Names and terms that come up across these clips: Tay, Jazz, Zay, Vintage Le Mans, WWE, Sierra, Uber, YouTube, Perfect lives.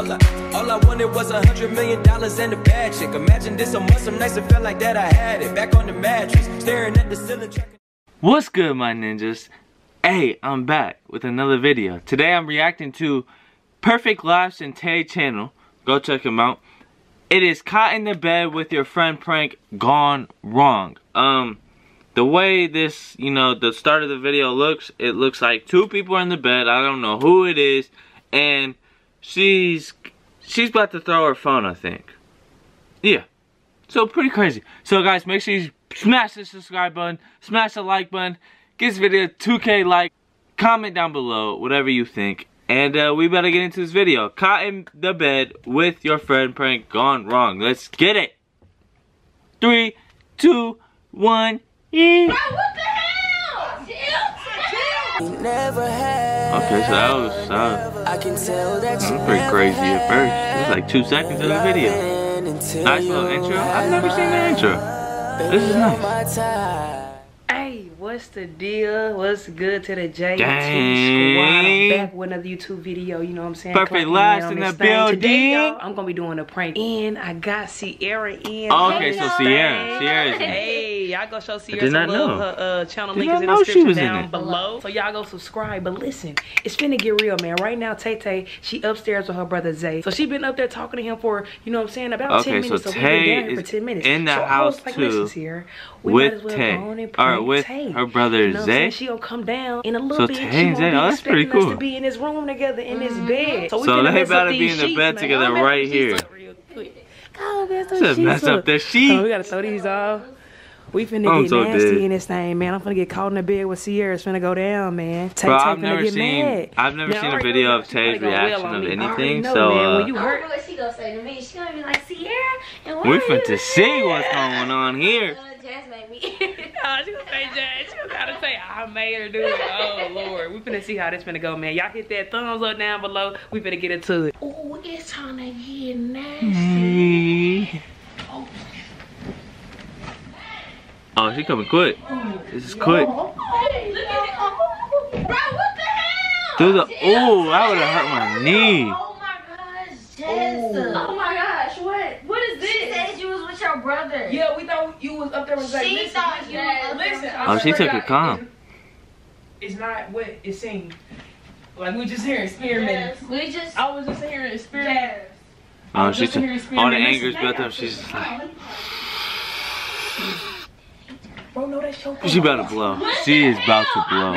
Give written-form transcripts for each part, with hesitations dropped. All I wanted was $100 million and a bad chick. Imagine this on some nights it felt like that I had it. Back on the mattress, staring at the ceiling. What's good, my ninjas? Hey, I'm back with another video. Today I'm reacting to Perfect Lives and Tay channel. Go check him out. It is caught in the bed with your friend prank gone wrong. The way this, you know, the start of the video looks, it looks like two people are in the bed. I don't know who it is, and she's about to throw her phone, I think. Yeah, so pretty crazy. So guys, make sure you smash the subscribe button, smash the like button, give this video 2K like, comment down below whatever you think, and we better get into this video. Caught in the bed with your friend prank gone wrong. Let's get it. 3, 2, 1. Yeah. Bro, what the hell? Okay, so that was pretty crazy at first. It was like 2 seconds of the video. Nice little intro. I've never seen that intro. This is nice. Hey, what's the deal? What's good to the J squad? I'm back with another YouTube video. You know what I'm saying? Perfect Lives in the building. Today, I'm gonna be doing a prank, and I got Sierra in. Oh, okay, so Sierra's in. Y'all go show Sierra some love. Her channel link is in the description down below. So y'all go subscribe. But listen, it's finna get real, man. Right now, Tay, she upstairs with her brother Zay. So she been up there talking to him for, you know what I'm saying, about 10 minutes. So we been down here for 10 minutes. In the house too, with Tay. Or with her brother Zay. She gonna come down in a little bit. So Tay and Zay, that's pretty cool. Us to be in this room together, in this bed. So they about to be in the bed together right here. Just mess up their sheets. We gotta throw these off. We finna get nasty in this thing, man. I'm finna get caught in the bed with Sierra. It's finna go down, man. Tay, I've never seen a video of Tay's reaction of anything, so when you heard what she gonna say to me, she gonna be like, Sierra, and why we finna see what's going on here. Jazz made me. Oh, she gonna say Jazz. She gonna say I made her do it. Oh Lord, we finna see how this finna go, man. Y'all hit that thumbs up down below. We finna get into it. Oh, it's time to get nasty. Oh. Oh, she coming quick. This is quick. Bro, what the hell? Through the that would have hurt my knee. Oh my gosh, Jessa. Oh my gosh, what? What is this? She said you was with your brother. Yeah, we thought you was up there with Zay. She thought you was listen. Oh, she took it calm. It's not what it seemed. Like we just here experimenting. I was just here experimenting. Oh, she took all the anger's built up. She's just like. Bro, no, that's your phone. She about to blow. She is about to blow.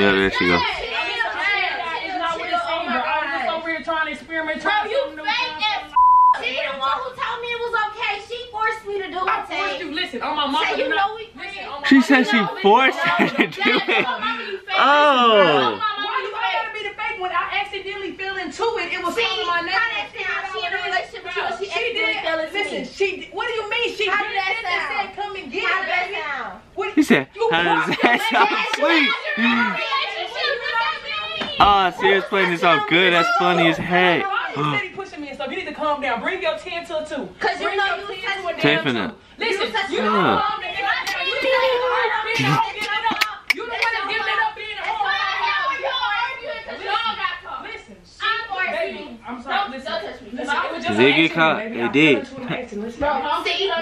Yeah, there she goes. It's not what it seemed, bro. I was just over here trying to experiment. Bro, you fake as f***. She the one who told me it was okay. She forced me to do it. I forced you. Listen, on my mama. You know we friends. She said she forced her to do it. Oh. Why you gotta be the fake one? I accidentally fell into it. It was on my neck. She in a relationship with you, and she accidentally fell into it. Listen, she. What do you mean she did that? Come and get it. He said, how does that sound sweet? Oh, Sierra's playing this all good. That's funny as heck. He's pushing me and stuff. You need to calm down. Bring your 10 to a 2. Because you know you were touching it. Listen, you know calm down. You don't want to give it up being hard. Listen, I'm sorry. Listen, did he get caught? They did.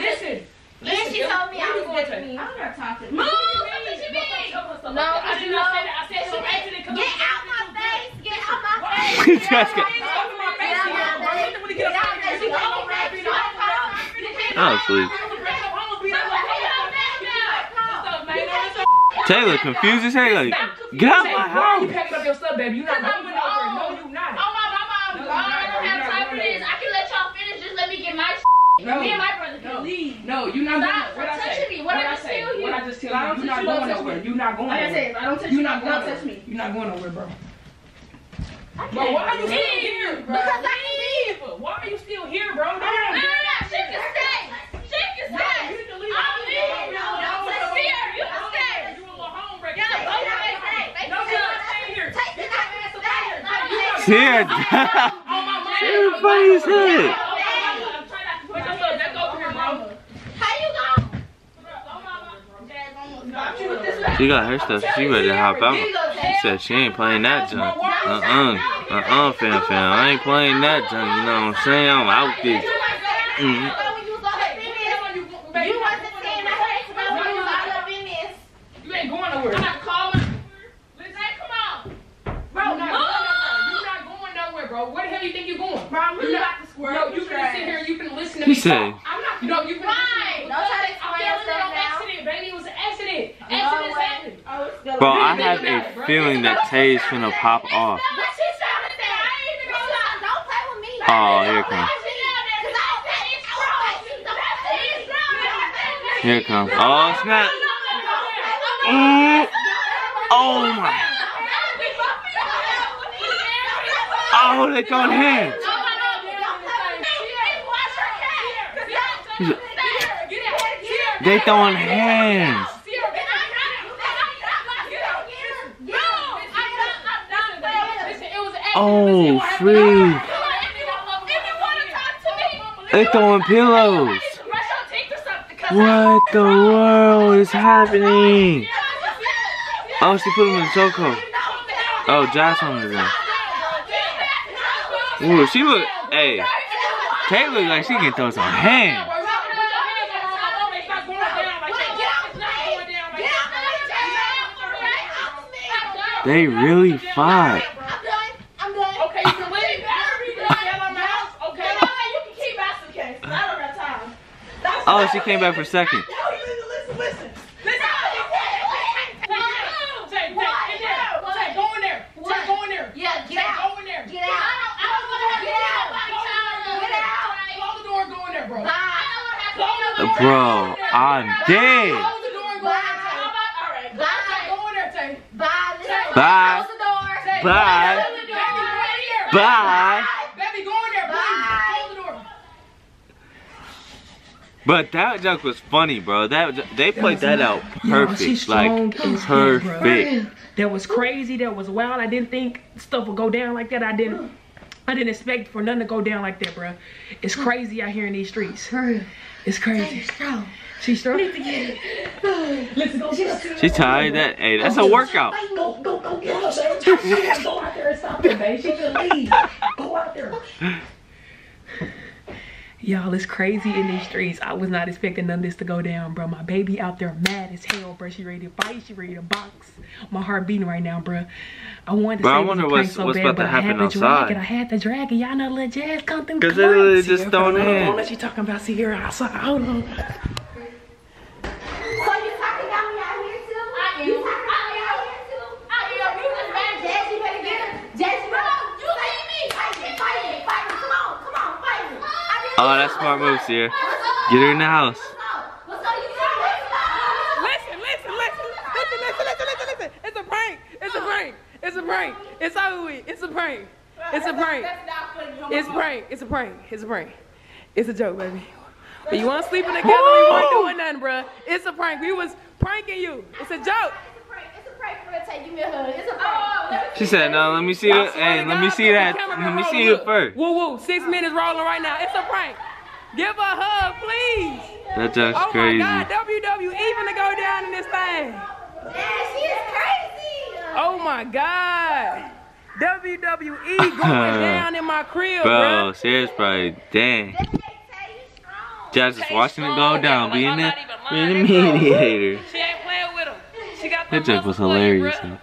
Listen. Then she told me I was going to me. I'm not talking. Move! What did you mean? No, I did not say that. I said she exited. Get out my face! Get out my face! Get out my face! Get out my face! I don't sleep. Taylor confused as hell. Like, get out my house! You packing up your stuff, baby. You're not moving over. No, you're not. Oh my mama, I don't have time for this. I can let y'all finish. Just let me get my shit. No. Me and my brother can leave. No, you're not going. What I say? What I say? What I just tell you? You're not going nowhere. You're not going nowhere. I don't touch you. Don't touch me. You're not going nowhere, bro. Bro, why are you still here, bro? Because I need people. Why are you still here, bro? No, no, no. She can stay. She can stay. You need to leave. I leave. No, don't touch me. You can stay. You a little homebreaker. No, don't stay here. Take your ass away. Sierra. Everybody's here. She got her stuff. She ready to hop out. She said she ain't playing that junk. fam. I ain't playing that junk, you know what I'm saying? I'm out there. You ain't going nowhere. I'm not calling. Listen, come on. Bro, you're not going nowhere, bro. Where the hell you think you're going? Bro, I'm really about to squirt. No, you can sit here and you can listen to me. Talk. I'm not. You know, you can listen to me. Don't try to explain yourself now. Baby, it was an accident. Accidents happen. Bro, I have a feeling that Tay's finna pop off. Oh, here it comes. Here it comes. Oh, snap. Oh, my. Oh, they throwing hands. They throwing hands. Oh, freak. They throwing pillows. What the world is happening? Oh, she put him in the chokehold. Oh, Jazz on his ass. Ooh, she look. Hey, Tay look like she can throw some hands. They really fought. Oh, she came back for a second. Listen. Go in there. Go in there. Yeah, get out. Go in there. Get out. Close the door. Go in there, bro. Bro, I'm dead. Close the door. Go in there. Go in there, Tay. Bye. Bye. Bye. Bye. Baby, go in there. Close the door. But that joke was funny, bro. They played that out perfect, like perfect. That was crazy. That was wild. I didn't think stuff would go down like that. I didn't expect for nothing to go down like that, bro. It's crazy out here in these streets. It's crazy. She's strong. She's tired. That hey, that's a workout. Go get her. Go out there and stop it, babe. She can leave. Go out there. Y'all, it's crazy in these streets. I was not expecting none of this to go down, bro. My baby out there mad as hell, bro. She ready to fight. She ready to box. My heart beating right now, bro. I wanted to say, I wonder what's about to happen outside. I had to drag it. Y'all know little Jazz come through. Because they literally just thrown in. What you talking about, Sierra? Outside. Hold on. So you talking about me out here, too? I am. You talking about me out here, too? I am. You look mad, Jazz. You better get her. Jazz, bro. You leave me. Fight me. Come on. Oh, that's smart moves here. Get her in the house. Listen. It's a prank. It's over with. It's a prank. It's a joke, baby. But you want sleeping together? We weren't doing nothing, bruh. It's a prank. We was pranking you. It's a joke. She said, "No, let me see it. Hey, let me see that. Let me see it first." Woo. 6 minutes rolling right now. It's a prank. Give a hug, please. That's just crazy. Oh my God, WWE finna go down in this thing. Yeah, she is crazy. Oh my God, WWE going down in my crib, bro. Serious, probably dang. Jazz is watching it go down, being the mediator. That joke was hilarious. Tay,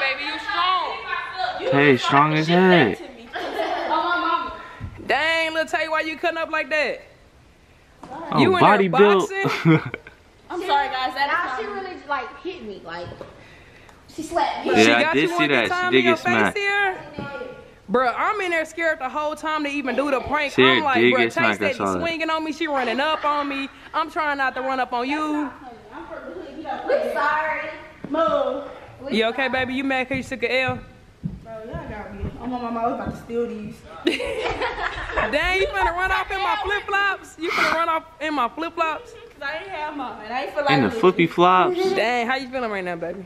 baby, you strong. Tay, strong as heck. Dang, little Tay, why you cutting up like that? Oh, you in body there boxing? I'm sorry, guys. She really like hit me. Like she slapped me. Yeah, I did see that. She did get smacked. Bruh, I'm in there scared the whole time to even do the prank. She I'm like, bruh, Tay steady swinging on me. She running up on me. I'm trying not to run up on you. We're sorry. Move. You okay, baby? You mad because you took an L? Bro, y'all got me. I'm on my mouth about to steal these. Dang, you finna run off in my flip flops? Because I didn't have mine. And I ain't feel like in the flippy flops. Dang, how you feeling right now, baby?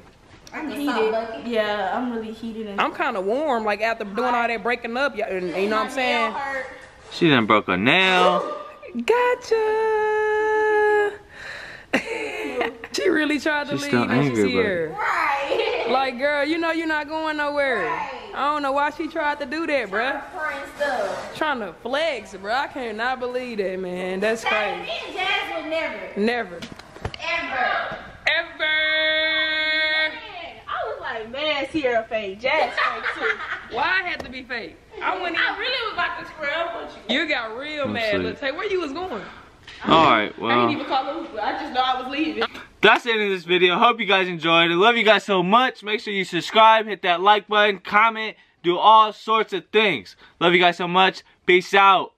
I'm heated. Yeah, I'm really heated. I'm kind of warm, like after doing all that breaking up. You know what I'm saying? She done broke her nail. Gotcha. She really tried to leave, and she's here. Right. Like, girl, you know you're not going nowhere. Right. I don't know why she tried to do that, bruh. Trying to flex, bruh. I cannot believe that, man. That's crazy. Me and Jazz will never. Never. Ever. Ever. Man, I was like, man, Sierra fake. Jazz fake, too. Why I had to be fake? I really was about to square up with you. You got real mad. Look, Tay, where you was going? Alright, well. I didn't even call Uber. I just know I was leaving. That's the end of this video. Hope you guys enjoyed it. Love you guys so much. Make sure you subscribe, hit that like button, comment, do all sorts of things. Love you guys so much. Peace out.